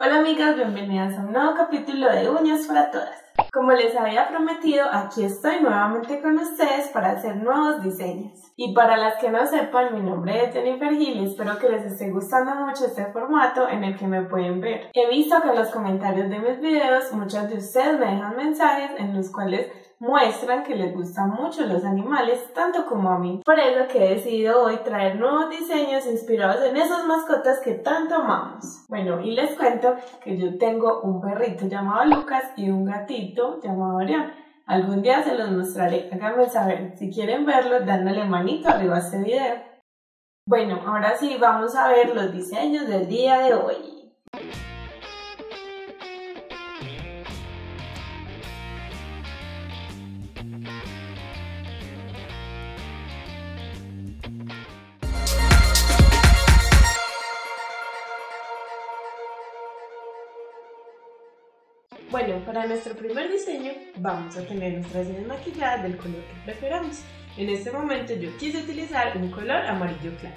Hola amigas, bienvenidas a un nuevo capítulo de Uñas para Todas. Como les había prometido, aquí estoy nuevamente con ustedes para hacer nuevos diseños. Y para las que no sepan, mi nombre es Jefy Gil y espero que les esté gustando mucho este formato en el que me pueden ver. He visto que en los comentarios de mis videos muchas de ustedes me dejan mensajes en los cuales muestran que les gustan mucho los animales, tanto como a mí. Por eso que he decidido hoy traer nuevos diseños inspirados en esas mascotas que tanto amamos. Bueno, y les cuento que yo tengo un perrito llamado Lucas y un gatito llamado Orión. Algún día se los mostraré, háganme saber si quieren verlo dándole manito arriba a este video. Bueno, ahora sí vamos a ver los diseños del día de hoy. Bueno, para nuestro primer diseño vamos a tener nuestras uñas maquilladas del color que preferamos. En este momento yo quise utilizar un color amarillo claro.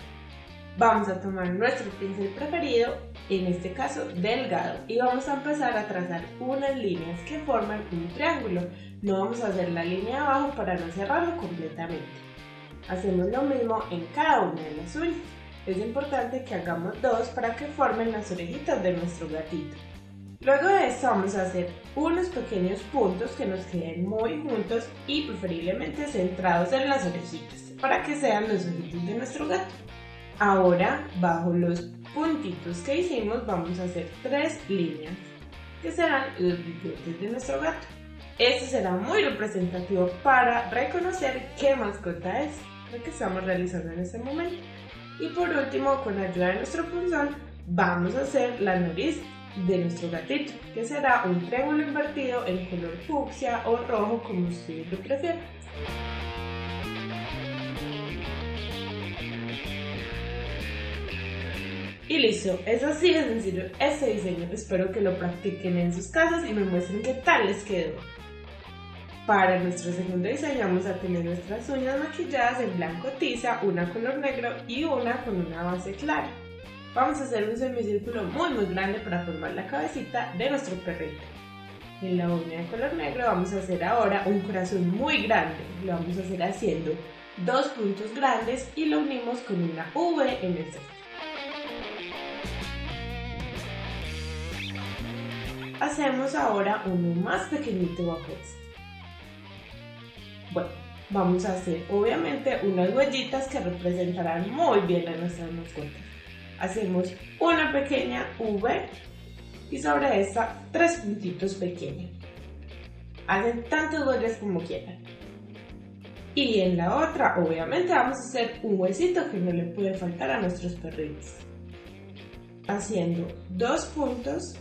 Vamos a tomar nuestro pincel preferido, en este caso delgado, y vamos a empezar a trazar unas líneas que forman un triángulo. No vamos a hacer la línea abajo para no cerrarlo completamente. Hacemos lo mismo en cada una de las uñas. Es importante que hagamos dos para que formen las orejitas de nuestro gatito. Luego de esto vamos a hacer unos pequeños puntos que nos queden muy juntos y preferiblemente centrados en las orejitas para que sean los ojitos de nuestro gato. Ahora, bajo los puntitos que hicimos vamos a hacer tres líneas que serán los bigotes de nuestro gato. Esto será muy representativo para reconocer qué mascota es lo que estamos realizando en este momento. Y por último, con ayuda de nuestro punzón vamos a hacer la nariz de nuestro gatito, que será un triángulo invertido en color fucsia o rojo, como ustedes lo prefieran. Y listo, es así de sencillo este diseño. Espero que lo practiquen en sus casas y me muestren qué tal les quedó. Para nuestro segundo diseño vamos a tener nuestras uñas maquilladas en blanco tiza, una color negro y una con una base clara. Vamos a hacer un semicírculo muy grande para formar la cabecita de nuestro perrito. En la uña de color negro vamos a hacer ahora un corazón muy grande. Lo vamos a hacer haciendo dos puntos grandes y lo unimos con una V en el centro. Hacemos ahora uno más pequeñito bajo este. Bueno, vamos a hacer obviamente unas huellitas que representarán muy bien a nuestras mascotas. Hacemos una pequeña V y sobre esta tres puntitos pequeños. Hacen tantas huellas como quieran. Y en la otra obviamente vamos a hacer un huesito que no le puede faltar a nuestros perritos. Haciendo dos puntos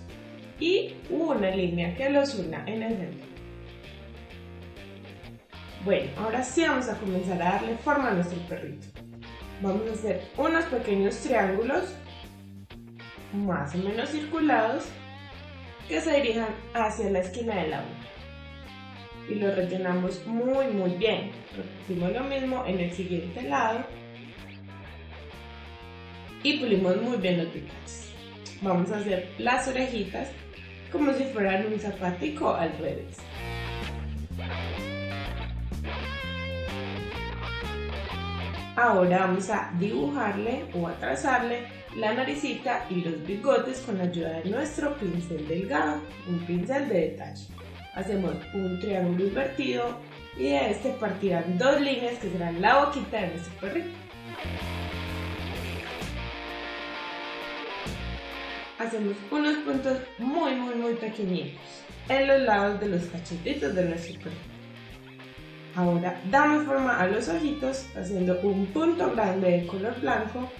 y una línea que los una en el centro. Bueno, ahora sí vamos a comenzar a darle forma a nuestro perrito. Vamos a hacer unos pequeños triángulos, más o menos circulados, que se dirijan hacia la esquina de la uña. Y lo rellenamos muy bien. Repetimos lo mismo en el siguiente lado. Y pulimos muy bien los detalles. Vamos a hacer las orejitas como si fueran un zapatico al revés. Ahora vamos a dibujarle o a trazarle la naricita y los bigotes con la ayuda de nuestro pincel delgado, un pincel de detalle. Hacemos un triángulo invertido y de este partirán dos líneas que serán la boquita de nuestro perrito. Hacemos unos puntos muy pequeñitos en los lados de los cachetitos de nuestro perrito. Ahora damos forma a los ojitos haciendo un punto grande de color blanco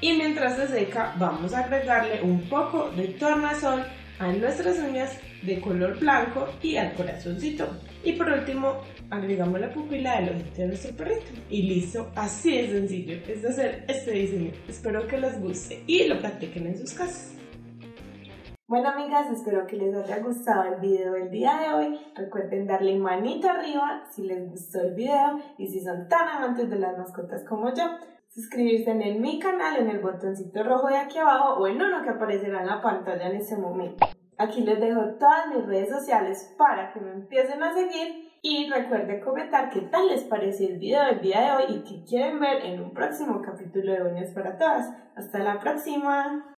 y mientras se seca vamos a agregarle un poco de tornasol a nuestras uñas de color blanco y al corazoncito. Y por último agregamos la pupila del ojito de nuestro perrito. Y listo, así de sencillo es hacer este diseño. Espero que les guste y lo practiquen en sus casas. Bueno amigas, espero que les haya gustado el video del día de hoy. Recuerden darle manito arriba si les gustó el video y si son tan amantes de las mascotas como yo. suscribirse en mi canal, en el botoncito rojo de aquí abajo o en uno que aparecerá en la pantalla en este momento. Aquí les dejo todas mis redes sociales para que me empiecen a seguir y recuerden comentar qué tal les pareció el video del día de hoy y qué quieren ver en un próximo capítulo de Uñas para Todas. Hasta la próxima.